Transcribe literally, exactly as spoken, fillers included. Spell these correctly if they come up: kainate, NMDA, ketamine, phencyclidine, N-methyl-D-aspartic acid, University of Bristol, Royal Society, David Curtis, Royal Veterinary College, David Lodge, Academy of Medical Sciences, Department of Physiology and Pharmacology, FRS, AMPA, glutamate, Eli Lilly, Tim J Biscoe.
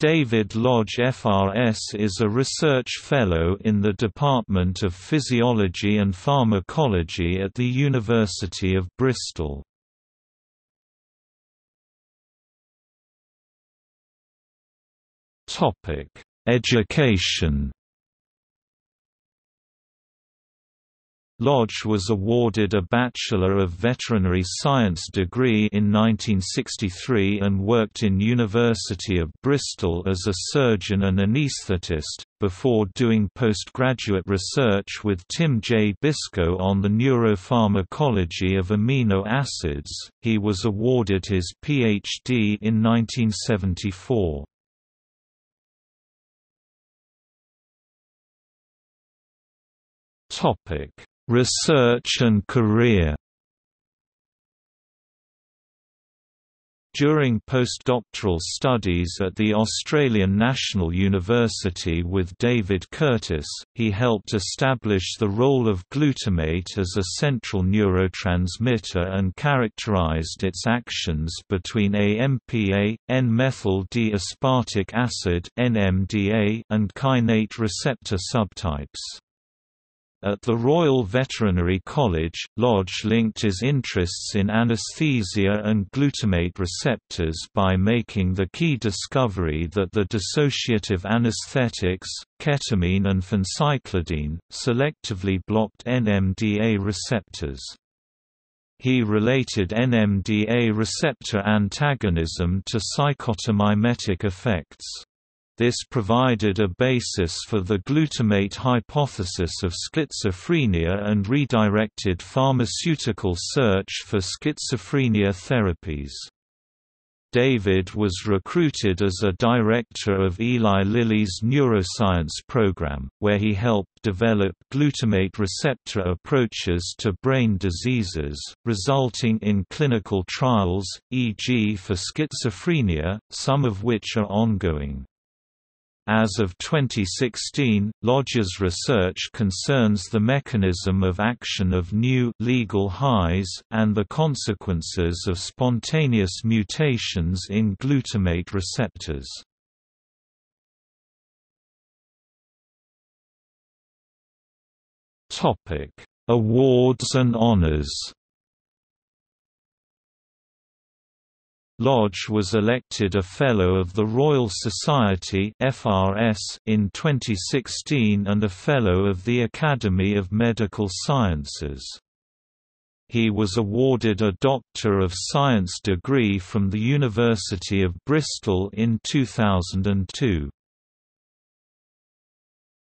David Lodge F R S is a research fellow in the Department of Physiology and Pharmacology at the University of Bristol. Topic: Education. Lodge was awarded a Bachelor of Veterinary Science degree in nineteen sixty-three and worked in University of Bristol as a surgeon and anaesthetist, before doing postgraduate research with Tim J Biscoe on the neuropharmacology of amino acids. He was awarded his P H D in nineteen seventy-four. Research and career. During postdoctoral studies at the Australian National University with David Curtis, he helped establish the role of glutamate as a central neurotransmitter and characterized its actions between A M P A, N-methyl-D-aspartic acid (N M D A) and kainate receptor subtypes. At the Royal Veterinary College, Lodge linked his interests in anesthesia and glutamate receptors by making the key discovery that the dissociative anesthetics, ketamine and phencyclidine, selectively blocked N M D A receptors. He related N M D A receptor antagonism to psychotomimetic effects. This provided a basis for the glutamate hypothesis of schizophrenia and redirected pharmaceutical search for schizophrenia therapies. David was recruited as a director of Eli Lilly's neuroscience program, where he helped develop glutamate receptor approaches to brain diseases, resulting in clinical trials, for example for schizophrenia, some of which are ongoing. As of twenty sixteen, Lodge's research concerns the mechanism of action of new legal highs and the consequences of spontaneous mutations in glutamate receptors. Topic: Awards and honors. Lodge was elected a Fellow of the Royal Society (F R S) in twenty sixteen and a Fellow of the Academy of Medical Sciences. He was awarded a Doctor of Science degree from the University of Bristol in two thousand two.